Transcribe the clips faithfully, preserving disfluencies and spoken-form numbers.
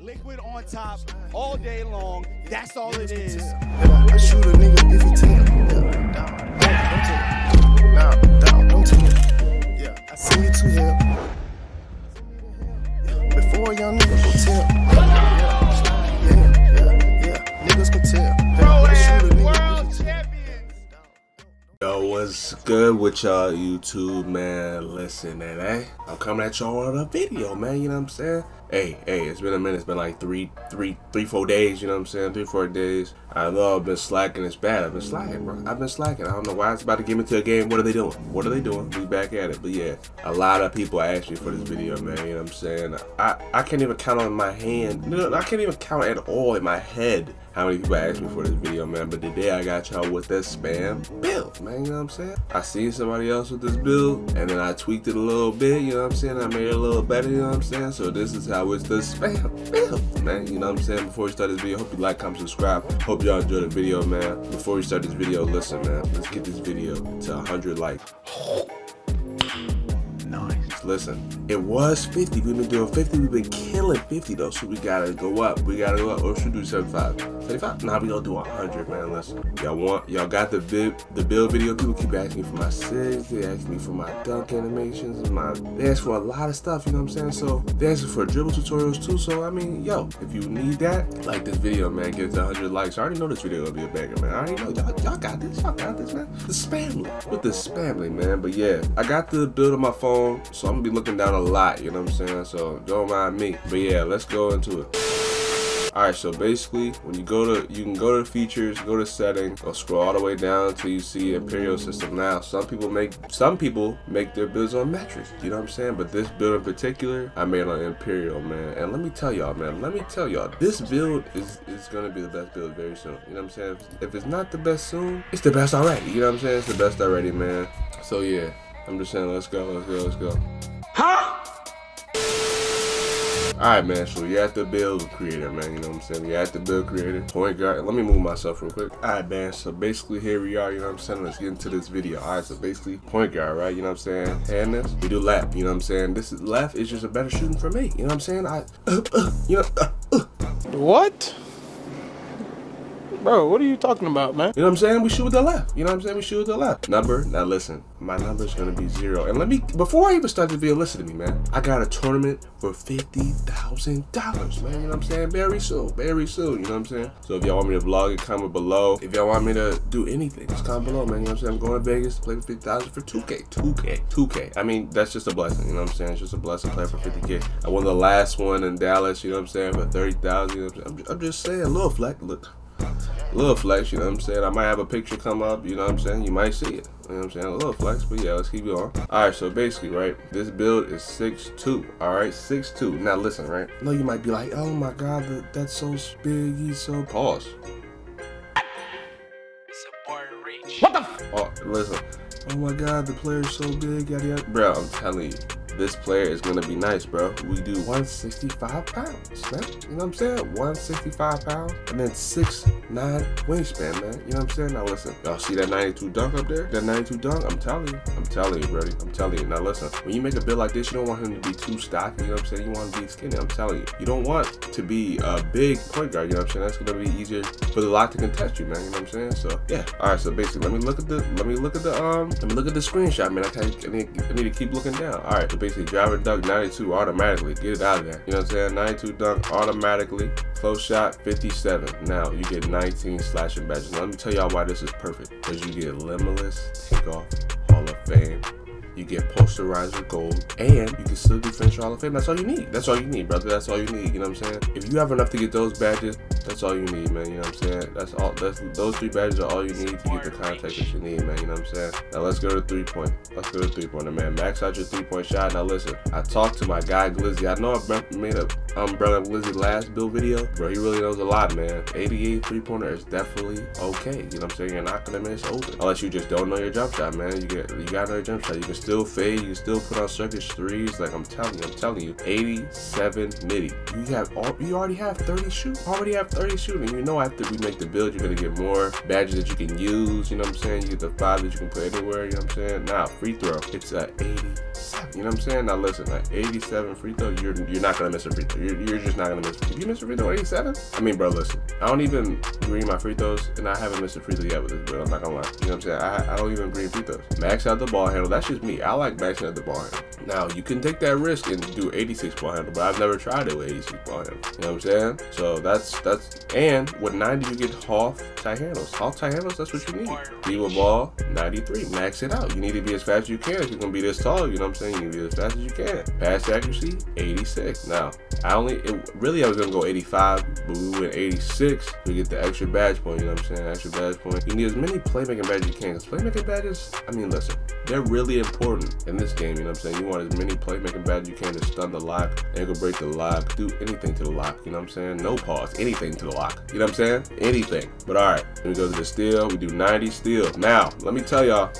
Liquid on top, all day long. That's all it is. I shoot a nigga if he team. Nah, down, don't team. Yeah, I see you to him. Before young niggas go tell. Yeah, yeah, yeah, niggas can tell. Pro am world champions. Yo, what's good with y'all YouTube, man? Listen, man, hey, I'm coming at y'all on a video, man. You know what I'm saying? Hey, hey, it's been a minute. It's been like three, three, three, four days. You know what I'm saying? Three, four days. I know I've been slacking. It's bad. I've been slacking, bro. I've been slacking. I don't know why it's about to get me to a game. What are they doing? What are they doing? We back at it. But yeah, a lot of people asked me for this video, man. You know what I'm saying? I, I can't even count on my hand. No, I can't even count at all in my head how many people asked me for this video, man. But today I got y'all with that spam build, man. You know what I'm saying? I seen somebody else with this build, and then I tweaked it a little bit. You know what I'm saying? I made it a little better. You know what I'm saying? So this is how it's the spam build, man. You know what I'm saying? Before you start this video, hope you like, comment, subscribe. Hope y'all enjoy the video, man. Before you start this video, listen, man. Let's get this video to one hundred likes. Nice. Listen, it was fifty. We've been doing fifty. We've been killing fifty, though. So we gotta go up. We gotta go up. Or should we do seventy-five? seventy-five? Nah, we gonna do one hundred, man. Listen, y'all want, y'all got the build, the build video. People keep asking me for my six. They ask me for my dunk animations and my, they ask for a lot of stuff. You know what I'm saying? So they ask for dribble tutorials too. So I mean, yo, if you need that, like this video, man. Get it to one hundred likes. I already know this video will be a banger, man. I already know y'all got this. Y'all got this, man. The spamly with the spamly, man. But yeah, I got the build on my phone, so I'm gonna be looking down a lot. You know what I'm saying? So don't mind me. But yeah, let's go into it. Alright, so basically, when you go to, you can go to features, go to settings, or scroll all the way down until you see Imperial System. Now, some people make, some people make their builds on metrics, you know what I'm saying? But this build in particular, I made on Imperial, man. And let me tell y'all, man, let me tell y'all, this build is, is gonna be the best build very soon. You know what I'm saying? If, if it's not the best soon, it's the best already. You know what I'm saying? It's the best already, man. So yeah, I'm just saying, let's go, let's go, let's go. Huh? Alright, man, so you have to build creator, man, you know what I'm saying? You have to build creator, point guard. Let me move myself real quick. Alright, man, so basically here we are, you know what I'm saying? Let's get into this video. Alright, so basically point guard, right? You know what I'm saying? And this, we do left, you know what I'm saying? This is left, it's just a better shooting for me, you know what I'm saying? I, uh, uh, you know, uh, uh. What? Bro, what are you talking about, man? You know what I'm saying? We shoot with the left. You know what I'm saying? We shoot with the left. Number, now listen, my number's gonna be zero. And let me, before I even start the video, listen to me, man. I got a tournament for fifty thousand dollars, man. You know what I'm saying? Very soon, very soon, you know what I'm saying? So if y'all want me to vlog it, comment below. If y'all want me to do anything, just comment below, man. You know what I'm saying? I'm going to Vegas to play for fifty thousand dollars for two K, two K, two K. I mean, that's just a blessing, you know what I'm saying? It's just a blessing playing for fifty K. I won the last one in Dallas, you know what I'm saying, for thirty thousand, you know what I'm saying? I'm just saying, little flex, look. Little flex, you know what I'm saying? I might have a picture come up, you know what I'm saying? You might see it. You know what I'm saying? A little flex, but yeah, let's keep going. Alright, so basically, right, this build is six two. Alright, six two. Now listen, right? No, you might be like, oh my god, that, that's so big, he's so pause. Support reach. What the f oh, listen. Oh my god, the player's so big, yada yada. Bro, I'm telling you. This player is gonna be nice, bro. We do one sixty-five pounds, man. You know what I'm saying? one sixty-five pounds, and then six nine wingspan, man. You know what I'm saying? Now listen, y'all see that ninety-two dunk up there? That ninety-two dunk? I'm telling you, I'm telling you, brody. I'm telling you. Now listen, when you make a build like this, you don't want him to be too stocky. You know what I'm saying? You want him to be skinny. I'm telling you, you don't want to be a big point guard. You know what I'm saying? That's gonna be easier for the lock to contest you, man. You know what I'm saying? So yeah. All right. So basically, let me look at the, let me look at the, um, let me look at the screenshot, man. I, I, need, I need to keep looking down. All right. Basically, drive and dunk ninety-two automatically. Get it out of there. You know what I'm saying? ninety-two dunk automatically. Close shot fifty-seven. Now you get nineteen slashing badges. Now, let me tell y'all why this is perfect. Because you get limitless takeoff, Hall of Fame. You get posterizer gold, and you can still do French Hall of Fame. That's all you need. That's all you need, brother. That's all you need. You know what I'm saying? If you have enough to get those badges, that's all you need, man. You know what I'm saying? That's all. That's, those three badges are all you need to get the contact that you need, man. You know what I'm saying? Now let's go to three point. Let's go to three pointer, man. Max out your three point shot. Now listen, I talked to my guy Glizzy. I know I made a umbrella Glizzy last build video, bro. He really knows a lot, man. eighty-eight three pointer is definitely okay. You know what I'm saying? You're not gonna miss open unless you just don't know your jump shot, man. You get, you gotta know your jump shot. You can still fade, you can still put on circus threes. Like I'm telling you, I'm telling you, eighty-seven midi. You have all, you already have thirty shoot, already have thirty shooting. You know after we make the build, you're gonna get more badges that you can use. You know what I'm saying? You get the five that you can put anywhere. You know what I'm saying? Now free throw, it's at eighty-seven. You know what I'm saying? Now listen, like eighty-seven free throw, you're you're not gonna miss a free throw. You're, you're just not gonna miss. Did you miss a free throw eighty-seven? I mean, bro, listen, I don't even green my free throws, and I haven't missed a free throw yet with this, bro. I'm not gonna lie. You know what I'm saying? I, I don't even green free throws. Max out the ball handle. That's just me. I like maxing out the ball handle. Now you can take that risk and do eighty-six ball handle, but I've never tried it with eighty-six ball handle. You know what I'm saying? So that's that's and with ninety you get half tight handles. Half tight handles. That's what you need. Be with ball ninety-three. Max it out. You need to be as fast as you can. If you're gonna be this tall, you know what I'm saying? You need to be as fast as you can. Pass accuracy eighty-six. Now I only it, really I was gonna go eighty-five, but we went eighty-six to get the extra badge point. You know what I'm saying? Extra badge point. You need as many playmaking badges as you can. Cause playmaking badges, I mean, listen, they're really important in this game. You know what I'm saying? You want as many playmaking badges you can to stun the lock, ankle break the lock, do anything to the lock. You know what I'm saying? No pause, anything to the lock. You know what I'm saying? Anything. But all right, we go to the steal. We do ninety steal. Now let me tell y'all.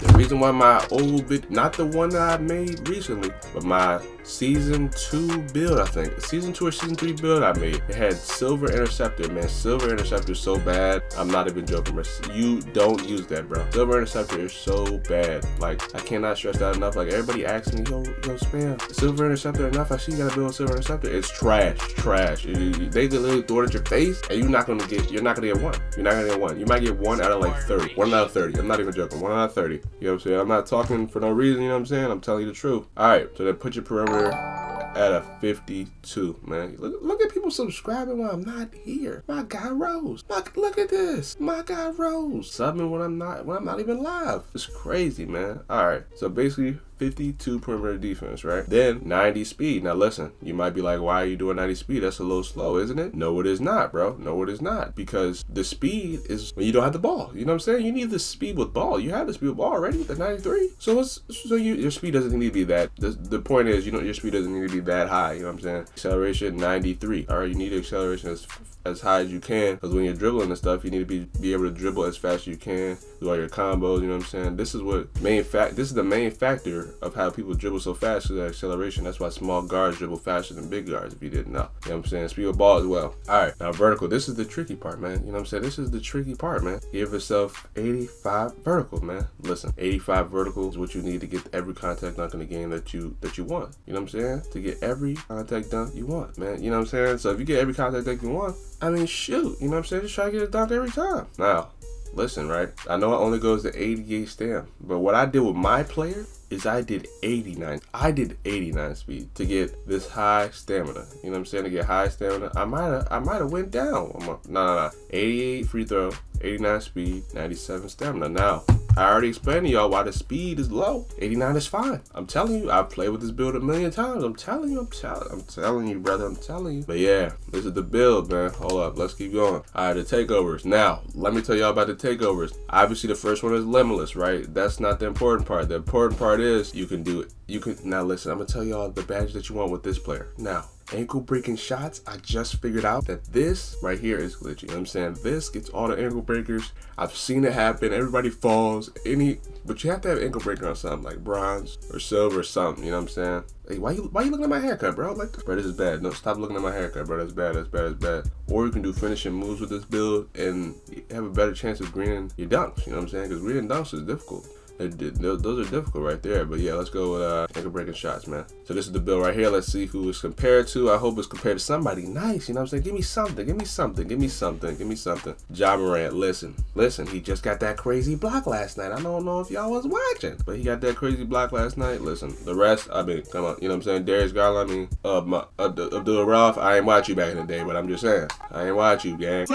The reason why my old vid, not the one that I made recently, but my season two build, I think, season two or season three build I made, it had silver interceptor, man. Silver interceptor is so bad. I'm not even joking. You don't use that, bro. Silver interceptor is so bad. Like, I cannot stress that enough. Like, everybody asks me, yo, yo, Spam, silver interceptor enough? I see you gotta build silver interceptor. It's trash, trash. It, they literally throw it at your face, and you're not gonna get, you're not gonna get one. You're not gonna get one. You might get one out of like thirty. One out of thirty. I'm not even joking. One out of thirty. You know what I'm saying? I'm not talking for no reason, you know what I'm saying? I'm telling you the truth. All right, so then put your perimeter at a fifty-two, man. Look, look at people subscribing when I'm not here. My guy Rose. My, look at this. My guy Rose. Subbing when I'm not when I'm not even live. It's crazy, man. All right, so basically fifty-two perimeter defense, right? Then ninety speed. Now listen, you might be like, why are you doing ninety speed? That's a little slow, isn't it? No, it is not, bro. No, it is not. Because the speed is when you don't have the ball. You know what I'm saying? You need the speed with ball. You have the speed with ball already, the ninety-three. So it's, so you, your speed doesn't need to be that. The, the point is, you know, your speed doesn't need to be that high. You know what I'm saying? Acceleration ninety-three. All right, you need acceleration as as high as you can, because when you're dribbling and stuff, you need to be be able to dribble as fast as you can, do all your combos. You know what I'm saying? This is what main fact. This is the main factor of how people dribble so fast is the acceleration. That's why small guards dribble faster than big guards, if you didn't know. You know what I'm saying? Speed with ball as well. All right, now vertical. This is the tricky part, man. You know what I'm saying? This is the tricky part, man. Give yourself eighty-five vertical, man. Listen, eighty-five vertical is what you need to get every contact dunk in the game that you that you want. You know what I'm saying? To get every contact dunk you want, man. You know what I'm saying? So if you get every contact dunk you want, I mean, shoot. You know what I'm saying? Just try to get a dunk every time. Now, listen, right? I know it only goes to eighty-eight stamp, but what I did with my player is I did eighty-nine. I did eighty-nine speed to get this high stamina. You know what I'm saying? To get high stamina, I might have, I might have went down. No, no, no. eighty-eight free throw, eighty-nine speed, ninety-seven stamina. Now, I already explained to y'all why the speed is low. eighty-nine is fine. I'm telling you, I've played with this build a million times. I'm telling you, I'm telling, I'm telling you, brother, I'm telling you. But yeah, this is the build, man. Hold up, let's keep going. All right, the takeovers. Now, let me tell y'all about the takeovers. Obviously, the first one is limitless, right? That's not the important part. The important part is you can do it. You can now listen. I'm gonna tell y'all the badge that you want with this player now. Ankle breaking shots, I just figured out that this right here is glitchy. You know what I'm saying? This gets all the ankle breakers. I've seen it happen. Everybody falls. Any, but you have to have ankle breaker on something like bronze or silver or something. You know what I'm saying? Hey, why you why you looking at my haircut, bro? Like, bro, this is bad. No, stop looking at my haircut, bro. That's bad. That's bad. That's bad. Or you can do finishing moves with this build and have a better chance of greening your dunks. You know what I'm saying? Because greening dunks is difficult. Those are difficult right there, but yeah, let's go with uh, ankle breaking shots, man. So this is the build right here. Let's see who it's compared to. I hope it's compared to somebody nice. You know what I'm saying? Give me something. Give me something. Give me something. Give me something. Ja Morant, listen, listen. He just got that crazy block last night. I don't know if y'all was watching, but he got that crazy block last night. Listen, the rest, I mean, come on. You know what I'm saying? Darius Garland, I mean, uh, my uh, Abdul-Rauf. I ain't watch you back in the day, but I'm just saying, I ain't watch you, gang.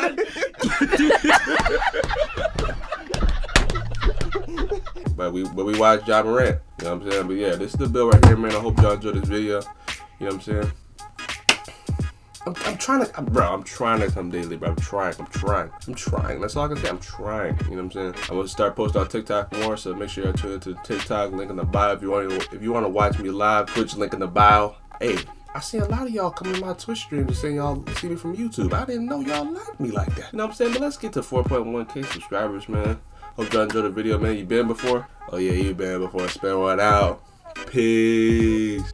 But we but we watched Ja Morant. You know what I'm saying? But yeah, this is the build right here, man. I hope y'all enjoyed this video. You know what I'm saying? I'm, I'm trying to, I'm, bro, I'm trying to come daily, bro. I'm trying, I'm trying, I'm trying. That's all I can say. I'm trying. You know what I'm saying? I'm going to start posting on TikTok more, so make sure you're tuned to TikTok. Link in the bio. If you want to, if you want to watch me live, Twitch link in the bio. Hey, I see a lot of y'all come in my Twitch stream just saying y'all see me from YouTube. I didn't know y'all liked me like that. You know what I'm saying? But let's get to four point one K subscribers, man. Hope y'all enjoyed the video, man. You been before? Oh yeah, you been before. Spam one out. Peace.